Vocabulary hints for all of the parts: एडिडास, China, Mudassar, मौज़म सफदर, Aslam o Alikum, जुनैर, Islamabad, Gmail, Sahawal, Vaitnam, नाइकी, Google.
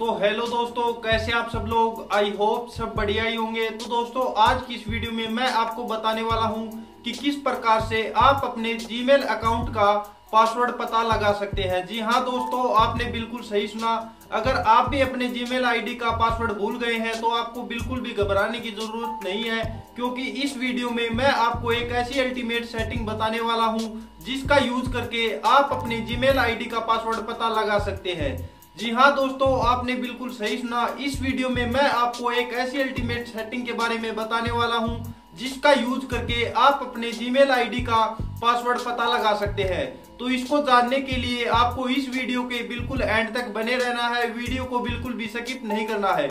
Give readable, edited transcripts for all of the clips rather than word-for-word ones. तो हेलो दोस्तों, कैसे आप सब लोग। आई होप सब बढ़िया ही होंगे। तो दोस्तों, आज की इस वीडियो में मैं आपको बताने वाला हूं कि किस प्रकार से आप अपने जीमेल अकाउंट का पासवर्ड पता लगा सकते हैं। जी हाँ दोस्तों, आपने बिल्कुल सही सुना। अगर आप भी अपने जीमेल आईडी का पासवर्ड भूल गए हैं तो आपको बिल्कुल भी घबराने की जरूरत नहीं है, क्योंकि इस वीडियो में मैं आपको एक ऐसी अल्टीमेट सेटिंग बताने वाला हूँ जिसका यूज करके आप अपने जीमेल आईडी का पासवर्ड पता लगा सकते हैं। जी हाँ दोस्तों, आपने बिल्कुल सही सुना। इस वीडियो में मैं आपको एक ऐसी अल्टीमेट सेटिंग के बारे में बताने वाला हूँ जिसका यूज करके आप अपने जीमेल आईडी का पासवर्ड पता लगा सकते हैं। तो इसको जानने के लिए आपको इस वीडियो के बिल्कुल एंड तक बने रहना है। वीडियो को बिल्कुल भी स्किप नहीं करना है।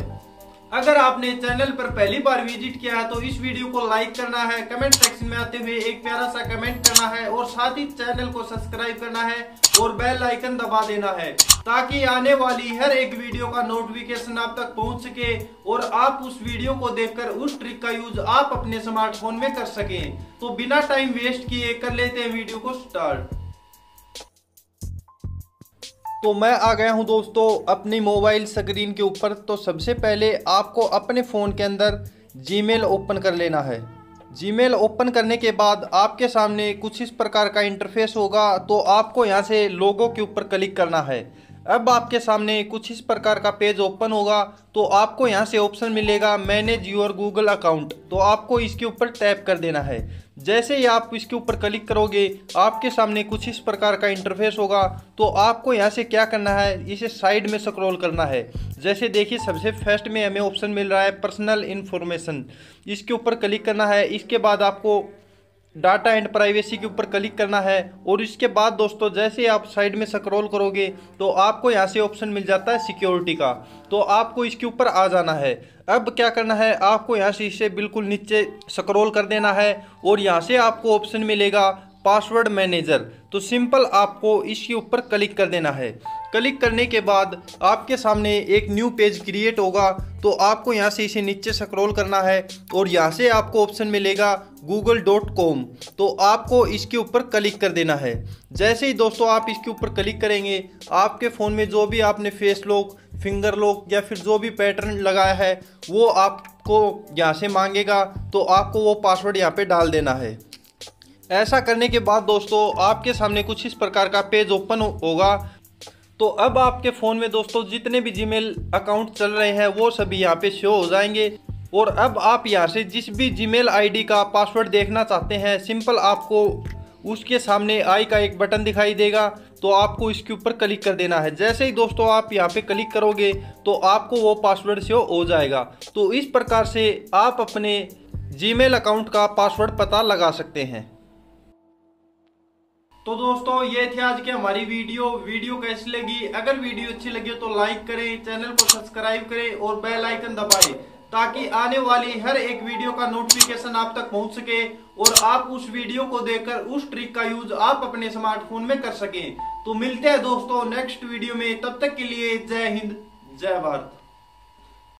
अगर आपने चैनल पर पहली बार विजिट किया है तो इस वीडियो को लाइक करना है, कमेंट सेक्शन में आते हुए एक प्यारा सा कमेंट करना है और साथ ही चैनल को सब्सक्राइब करना है और बेल आइकन दबा देना है, ताकि आने वाली हर एक वीडियो का नोटिफिकेशन आप तक पहुंच सके और आप उस वीडियो को देखकर उस ट्रिक का यूज आप अपने स्मार्टफोन में कर सकें। तो बिना टाइम वेस्ट किए कर लेते हैं वीडियो को स्टार्ट। तो मैं आ गया हूं दोस्तों अपनी मोबाइल स्क्रीन के ऊपर। तो सबसे पहले आपको अपने फ़ोन के अंदर जीमेल ओपन कर लेना है। जीमेल ओपन करने के बाद आपके सामने कुछ इस प्रकार का इंटरफेस होगा। तो आपको यहां से लोगो के ऊपर क्लिक करना है। अब आपके सामने कुछ इस प्रकार का पेज ओपन होगा। तो आपको यहाँ से ऑप्शन मिलेगा मैनेज योर गूगल अकाउंट। तो आपको इसके ऊपर टैप कर देना है। जैसे ही आप इसके ऊपर क्लिक करोगे आपके सामने कुछ इस प्रकार का इंटरफेस होगा। तो आपको यहाँ से क्या करना है, इसे साइड में स्क्रॉल करना है। जैसे देखिए सबसे फर्स्ट में हमें ऑप्शन मिल रहा है पर्सनल इन्फॉर्मेशन, इसके ऊपर क्लिक करना है। इसके बाद आपको डाटा एंड प्राइवेसी के ऊपर क्लिक करना है। और इसके बाद दोस्तों जैसे आप साइड में स्क्रॉल करोगे तो आपको यहाँ से ऑप्शन मिल जाता है सिक्योरिटी का। तो आपको इसके ऊपर आ जाना है। अब क्या करना है, आपको यहाँ से इसे बिल्कुल नीचे स्क्रॉल कर देना है और यहाँ से आपको ऑप्शन मिलेगा पासवर्ड मैनेजर। तो सिंपल आपको इसके ऊपर क्लिक कर देना है। क्लिक करने के बाद आपके सामने एक न्यू पेज क्रिएट होगा। तो आपको यहाँ से इसे नीचे स्क्रॉल करना है और यहाँ से आपको ऑप्शन मिलेगा google.com। तो आपको इसके ऊपर क्लिक कर देना है। जैसे ही दोस्तों आप इसके ऊपर क्लिक करेंगे आपके फ़ोन में जो भी आपने फेस लॉक, फिंगर लॉक या फिर जो भी पैटर्न लगाया है वो आपको यहाँ से मांगेगा। तो आपको वो पासवर्ड यहाँ पे डाल देना है। ऐसा करने के बाद दोस्तों आपके सामने कुछ इस प्रकार का पेज ओपन होगा। तो अब आपके फ़ोन में दोस्तों जितने भी जीमेल अकाउंट चल रहे हैं वो सभी यहाँ पे शो हो जाएंगे। और अब आप यहाँ से जिस भी जीमेल आईडी का पासवर्ड देखना चाहते हैं, सिंपल आपको उसके सामने आई का एक बटन दिखाई देगा। तो आपको इसके ऊपर क्लिक कर देना है। जैसे ही दोस्तों आप यहाँ पे क्लिक करोगे तो आपको वो पासवर्ड शो हो जाएगा। तो इस प्रकार से आप अपने जीमेल अकाउंट का पासवर्ड पता लगा सकते हैं। तो दोस्तों ये थी आज की हमारी वीडियो कैसी लगी। अगर वीडियो अच्छी लगी तो लाइक करें, चैनल को सब्सक्राइब करें और बेल आइकन दबाएं, ताकि आने वाली हर एक वीडियो का नोटिफिकेशन आप तक पहुंच सके और आप उस वीडियो को देखकर उस ट्रिक का यूज आप अपने स्मार्टफोन में कर सकें। तो मिलते हैं दोस्तों नेक्स्ट वीडियो में। तब तक के लिए जय हिंद, जय भारत।